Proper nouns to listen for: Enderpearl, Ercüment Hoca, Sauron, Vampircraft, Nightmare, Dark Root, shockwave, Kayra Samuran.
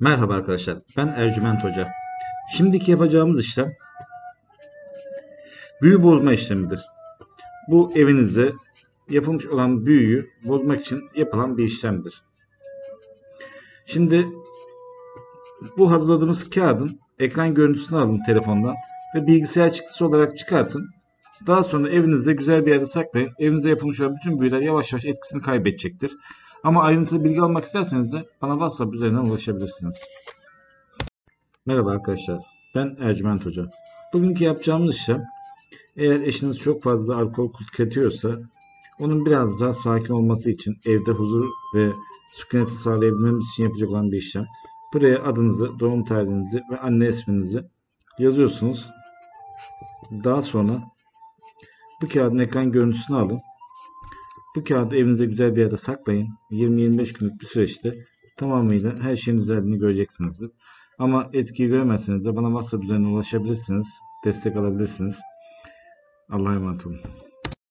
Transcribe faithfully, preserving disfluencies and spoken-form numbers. Merhaba arkadaşlar, ben Ercüment Hoca. Şimdiki yapacağımız işlem büyü bozma işlemidir. Bu evinizde yapılmış olan büyüyü bozmak için yapılan bir işlemdir. Şimdi bu hazırladığımız kağıdın ekran görüntüsünü alın telefondan ve bilgisayar çıktısı olarak çıkartın. Daha sonra evinizde güzel bir yerde saklayın. Evinizde yapılmış olan bütün büyüler yavaş yavaş etkisini kaybedecektir. Ama ayrıntılı bilgi almak isterseniz de bana WhatsApp üzerinden ulaşabilirsiniz. Merhaba arkadaşlar, ben Ercüment Hoca. Bugünkü yapacağımız işlem, eğer eşiniz çok fazla alkol tüketiyorsa onun biraz daha sakin olması için evde huzur ve sükuneti sağlayabilmemiz için yapacak olan bir işlem. Buraya adınızı, doğum tarihinizi ve anne isminizi yazıyorsunuz. Daha sonra bu kağıdın ekran görüntüsünü alın. Bu kağıdı evinize güzel bir yerde saklayın. yirmi yirmi beş günlük bir süreçte tamamıyla her şeyin düzeldiğini göreceksinizdir. Ama etkiyi göremezseniz de bana WhatsApp üzerinden ulaşabilirsiniz. Destek alabilirsiniz. Allah'a emanet olun.